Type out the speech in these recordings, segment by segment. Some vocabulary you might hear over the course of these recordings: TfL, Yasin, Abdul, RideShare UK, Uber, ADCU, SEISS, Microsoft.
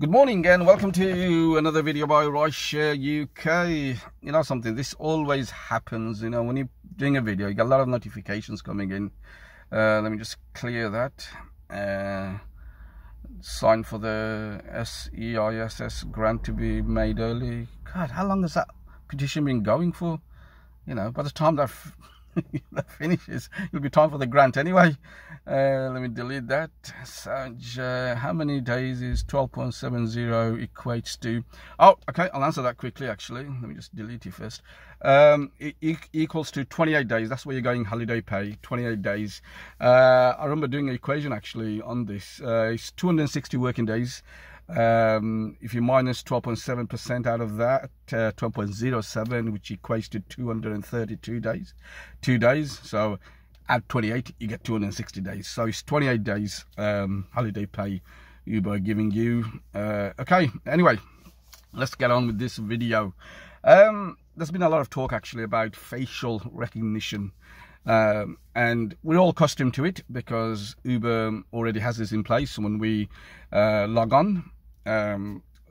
Good morning and welcome to another video by RideShare UK. You know something, this always happens, you know, when you're doing a video, you get a lot of notifications coming in. Let me just clear that. Sign for the SEISS grant to be made early. God, how long has that petition been going for? You know, by the time that, that finishes, it'll be time for the grant anyway. Let me delete that. So, how many days is 12.70 equates to? Oh, okay, I'll answer that quickly actually. Let me just delete it first. It equals to 28 days. That's where you're going holiday pay, 28 days. I remember doing an equation actually on this. It's 260 working days. If you minus 12.7% out of that, 12.07, which equates to 232 days, 2 days. So at 28, you get 260 days. So it's 28 days holiday pay Uber giving you. Okay, anyway, let's get on with this video. There's been a lot of talk actually about facial recognition. And we're all accustomed to it because Uber already has this in place. When we log on, they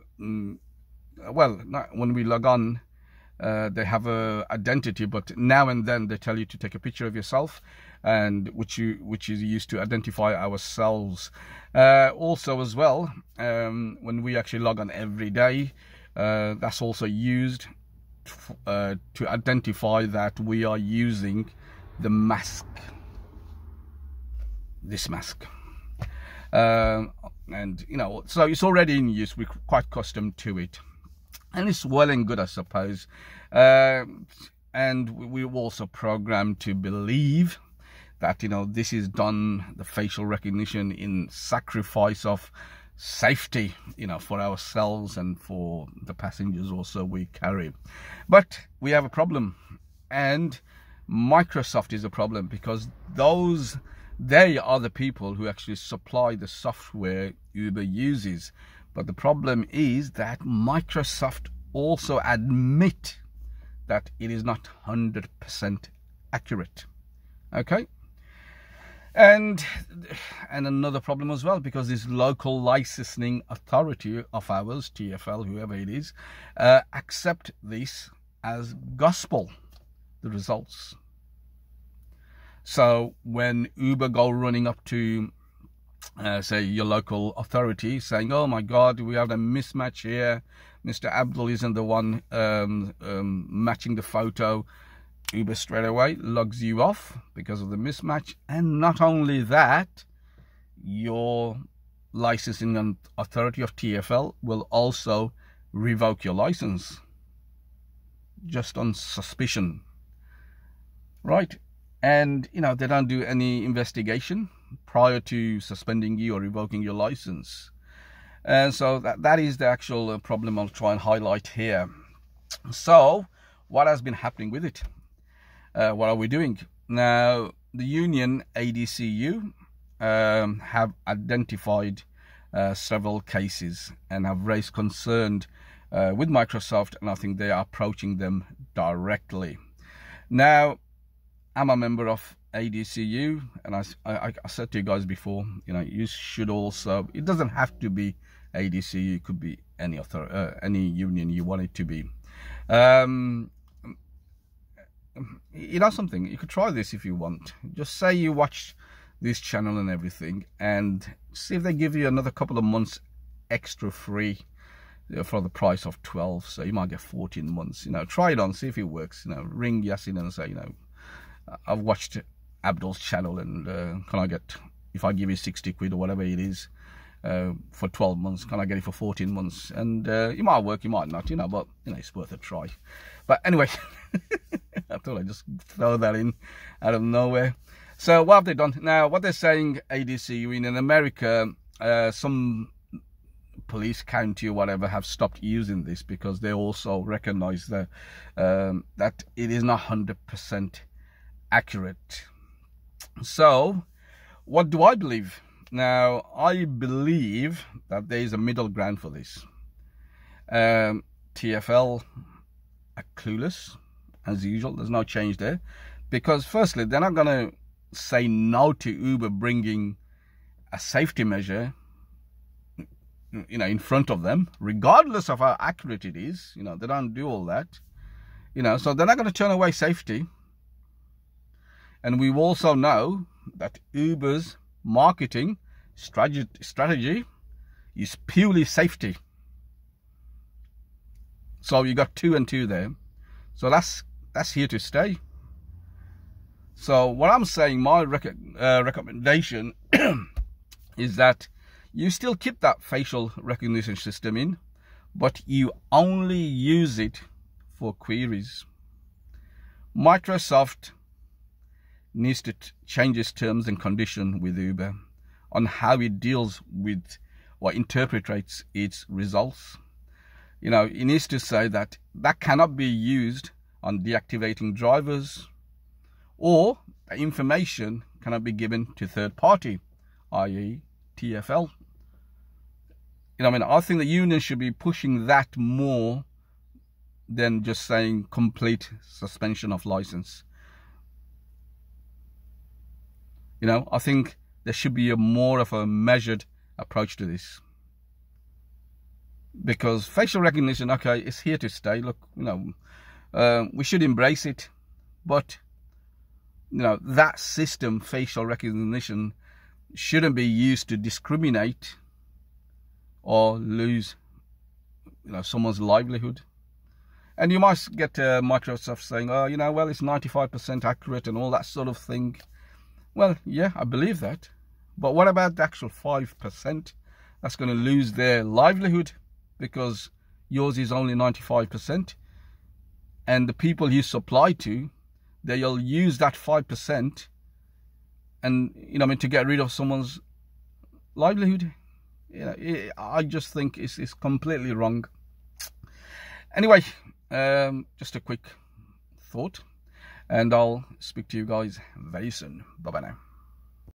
have an identity, but now and then they tell you to take a picture of yourself, and which is used to identify ourselves. Also as well, when we actually log on every day, that's also used to identify that we are using the mask, this mask. And you know, so it's already in use. We're quite accustomed to it. And it's well and good, I suppose. And we're also programmed to believe that, you know, this is done, the facial recognition, in sacrifice of safety, you know, for ourselves and for the passengers also we carry. But we have a problem. And Microsoft is a problem because they are the people who actually supply the software Uber uses. But the problem is that Microsoft also admit that it is not 100% accurate. Okay. And another problem as well, because this local licensing authority of ours, TfL, whoever it is, accept this as gospel, the results. So when Uber go running up to say your local authority saying, oh my God, we have a mismatch here, Mr. Abdul isn't the one matching the photo, Uber straight away logs you off because of the mismatch. And not only that, your licensing authority of TfL will also revoke your license just on suspicion, right? And you know, they don't do any investigation prior to suspending you or revoking your license. And so that is the actual problem I'll try and highlight here. So what has been happening with it? What are we doing? Now, the union ADCU have identified several cases and have raised concern with Microsoft, and I think they are approaching them directly. Now, I'm a member of ADCU, and I said to you guys before, you know, you should also, it doesn't have to be ADCU, it could be any author, any union you want it to be. You know something, you could try this if you want. Just say you watch this channel and everything, and see if they give you another couple of months extra free for the price of 12. So you might get 14 months, you know. Try it on, see if it works, you know. Ring Yasin and say, you know, I've watched Abdul's channel, and can I get, if I give you 60 quid or whatever it is for 12 months, can I get it for 14 months? And it might work, it might not, you know, but you know, it's worth a try. But anyway, I thought I'd just throw that in out of nowhere. So what have they done? Now, what they're saying, ADCU in America, some police county or whatever have stopped using this because they also recognize that it is not 100% accurate. So what do I believe? Now, I believe that there is a middle ground for this. TfL are clueless as usual. There's no change there, because firstly, they're not going to say no to Uber bringing a safety measure you know, in front of them, regardless of how accurate it is. You know, they don't do all that. You know, so they're not going to turn away safety. And we also know that Uber's marketing strategy is purely safety. So you got 2 and 2 there. So that's here to stay. So what I'm saying, my recommendation is that you still keep that facial recognition system in, but you only use it for queries. Microsoft needs to change its terms and condition with Uber on how it deals with or interprets its results. You know, it needs to say that that cannot be used on deactivating drivers, or information cannot be given to third party, i.e. TfL. You know, I mean, I think the union should be pushing that more than just saying complete suspension of license. You know, I think there should be a more of a measured approach to this. Because facial recognition, okay, it's here to stay. Look, you know, we should embrace it. But, you know, that system, facial recognition, shouldn't be used to discriminate or lose, you know, someone's livelihood. And you might get Microsoft saying, oh, you know, well, it's 95% accurate and all that sort of thing. Well, yeah, I believe that. But what about the actual 5%? That's going to lose their livelihood because yours is only 95%. And the people you supply to, they'll use that 5% and, you know, I mean, to get rid of someone's livelihood. You know, I just think it's completely wrong. Anyway, just a quick thought, and I'll speak to you guys very soon. Bye-bye now.